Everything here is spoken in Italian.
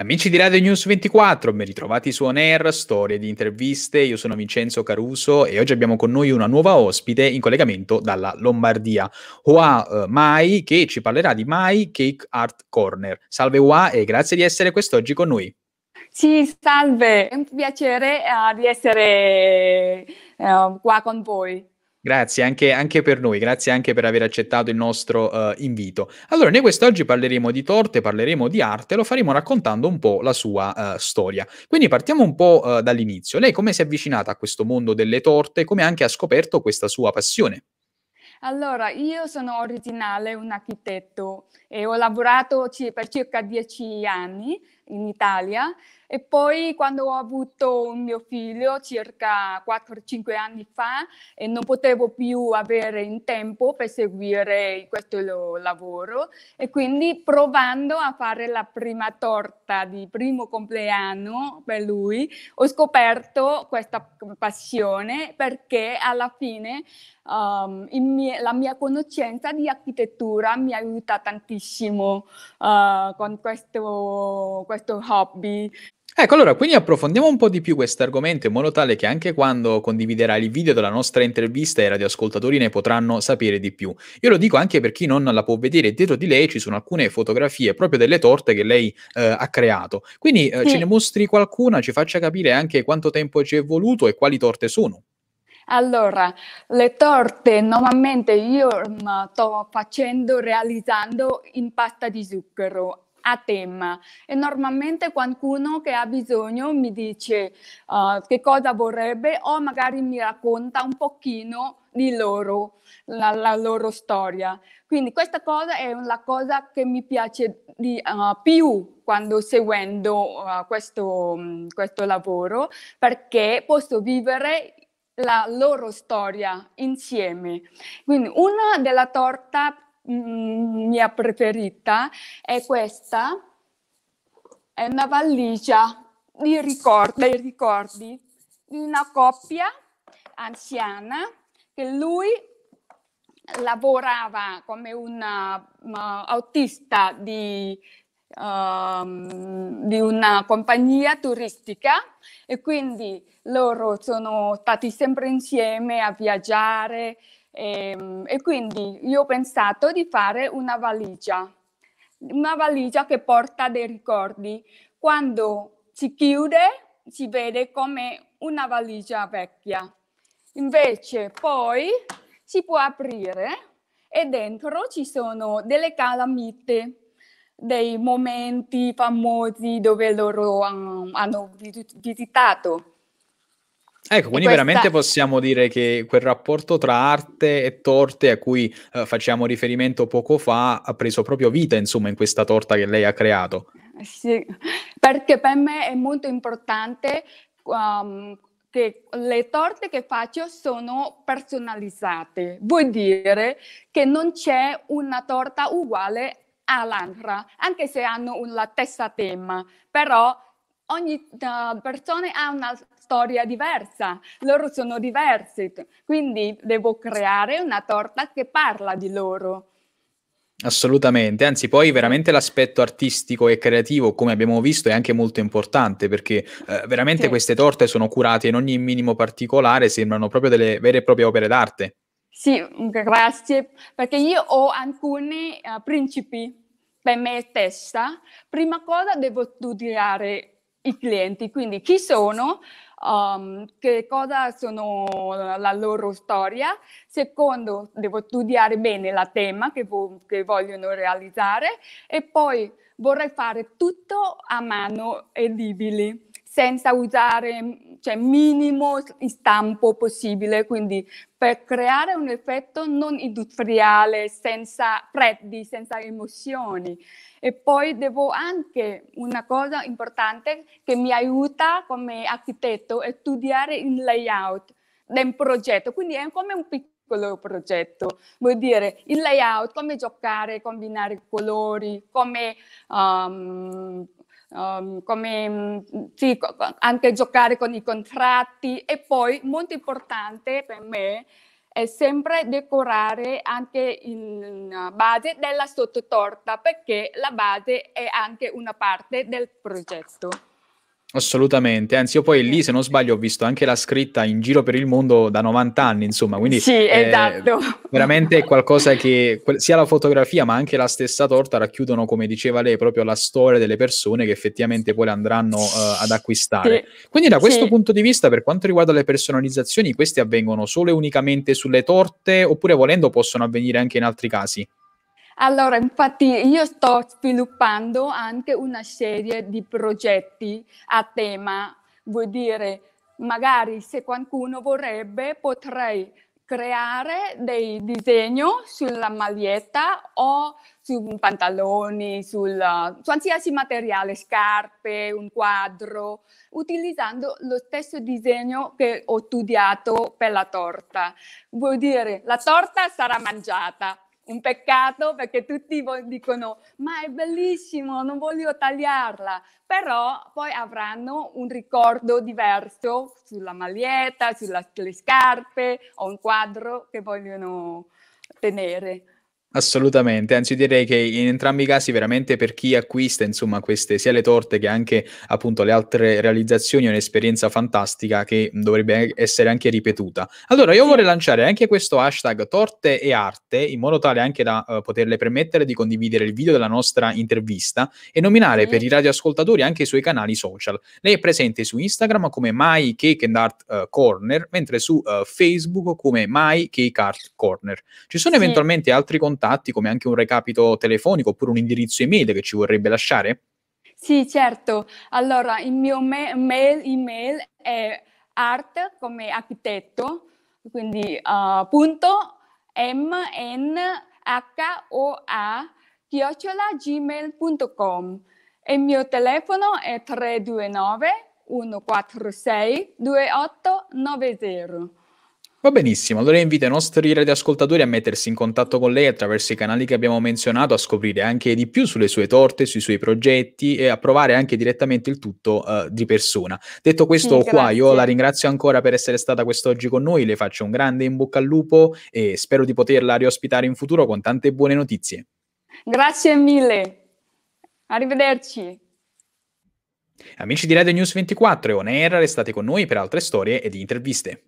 Amici di Radio News 24, ben ritrovati su On Air, storie di interviste. Io sono Vincenzo Caruso e oggi abbiamo con noi una nuova ospite in collegamento dalla Lombardia, Hua Mai, che ci parlerà di Mai Cake Art Corner. Salve Hua e grazie di essere quest'oggi con noi. Sì, salve, è un piacere di essere qua con voi. Grazie anche per noi, grazie anche per aver accettato il nostro invito. Allora, noi quest'oggi parleremo di torte, parleremo di arte, lo faremo raccontando un po' la sua storia. Quindi partiamo un po' dall'inizio. Lei come si è avvicinata a questo mondo delle torte, come anche ha scoperto questa sua passione? Allora, io sono originale un architetto e ho lavorato per circa 10 anni in Italia e poi quando ho avuto un mio figlio circa 4-5 anni fa e non potevo più avere in tempo per seguire questo lavoro e quindi provando a fare la prima torta di primo compleanno per lui ho scoperto questa passione perché alla fine la mia conoscenza di architettura mi aiuta tantissimo con questo hobby. Ecco, allora, quindi approfondiamo un po' di più questo argomento in modo tale che anche quando condividerai il video della nostra intervista i radioascoltatori ne potranno sapere di più. Io lo dico anche per chi non la può vedere, dietro di lei ci sono alcune fotografie proprio delle torte che lei ha creato. Quindi ce ne mostri qualcuna, ci faccia capire anche quanto tempo ci è voluto e quali torte sono. Allora, le torte normalmente io sto realizzando in pasta di zucchero a tema e normalmente qualcuno che ha bisogno mi dice che cosa vorrebbe o magari mi racconta un pochino di loro, la loro storia. Quindi questa cosa è la cosa che mi piace di più quando seguendo questo lavoro perché posso vivere la loro storia insieme. Quindi una della torta mia preferita è questa, è una valigia di ricordi di una coppia anziana che lui lavorava come un autista di una compagnia turistica e quindi loro sono stati sempre insieme a viaggiare e quindi io ho pensato di fare una valigia che porta dei ricordi. Quando si chiude si vede come una valigia vecchia, invece poi si può aprire e dentro ci sono delle calamite, dei momenti famosi dove loro hanno visitato. Ecco, quindi veramente possiamo dire che quel rapporto tra arte e torte a cui facciamo riferimento poco fa ha preso proprio vita, insomma, in questa torta che lei ha creato. Sì, perché per me è molto importante che le torte che faccio sono personalizzate. Vuol dire che non c'è una torta uguale all'altra, anche se hanno la stessa tema, però ogni persona ha una storia diversa, loro sono diversi, quindi devo creare una torta che parla di loro. Assolutamente, anzi poi veramente l'aspetto artistico e creativo, come abbiamo visto, è anche molto importante perché veramente queste torte sono curate in ogni minimo particolare, sembrano proprio delle vere e proprie opere d'arte. Sì, grazie, perché io ho alcuni principi per me stessa. Prima cosa devo studiare i clienti, quindi chi sono, che cosa sono la loro storia. Secondo, devo studiare bene la tema che vogliono realizzare e poi vorrei fare tutto a mano edibile, senza usare minimo stampo possibile, quindi per creare un effetto non industriale, senza freddi, senza emozioni. E poi devo anche, una cosa importante che mi aiuta come architetto, è studiare il layout del progetto, quindi è come un piccolo progetto. Vuol dire il layout, come giocare, combinare i colori, come... anche giocare con i contratti. E poi molto importante per me è è sempre decorare anche in base della sottotorta, perché la base è anche una parte del progetto. Assolutamente, anzi io poi lì, se non sbaglio, ho visto anche la scritta in giro per il mondo da 90 anni, insomma, quindi sì, esatto. Veramente qualcosa che sia la fotografia ma anche la stessa torta racchiudono, come diceva lei, proprio la storia delle persone che effettivamente poi le andranno ad acquistare. Sì. Quindi da questo punto di vista, per quanto riguarda le personalizzazioni, queste avvengono solo e unicamente sulle torte oppure, volendo, possono avvenire anche in altri casi? Allora, infatti io sto sviluppando anche una serie di progetti a tema, vuol dire magari se qualcuno vorrebbe potrei creare dei disegni sulla maglietta o su pantaloni, su qualsiasi materiale, scarpe, un quadro, utilizzando lo stesso disegno che ho studiato per la torta. Vuol dire la torta sarà mangiata. Un peccato, perché tutti dicono ma è bellissimo, non voglio tagliarla, però poi avranno un ricordo diverso sulla maglietta, sulle scarpe o un quadro che vogliono tenere. Assolutamente, anzi direi che in entrambi i casi veramente per chi acquista, insomma, queste sia le torte che anche appunto le altre realizzazioni, è un'esperienza fantastica che dovrebbe essere anche ripetuta. Allora io vorrei lanciare anche questo hashtag torte e arte, in modo tale anche da poterle permettere di condividere il video della nostra intervista e nominare per i radioascoltatori anche i suoi canali social. Lei è presente su Instagram come Mai Cake Art Corner, mentre su Facebook come Mai Cake Art Corner. Ci sono eventualmente altri contatti, come anche un recapito telefonico oppure un indirizzo email che ci vorrebbe lasciare? Sì, certo. Allora, il mio email è art come architetto, quindi punto mnhoa@gmail.com. Il mio telefono è 329-146-2890. Va benissimo, allora invito i nostri radioascoltatori a mettersi in contatto con lei attraverso i canali che abbiamo menzionato, a scoprire anche di più sulle sue torte, sui suoi progetti e a provare anche direttamente il tutto di persona. Detto questo, qua io la ringrazio ancora per essere stata quest'oggi con noi, le faccio un grande in bocca al lupo e spero di poterla riospitare in futuro con tante buone notizie. Grazie mille, arrivederci. Amici di Radio News 24 e On Air, restate con noi per altre storie ed interviste.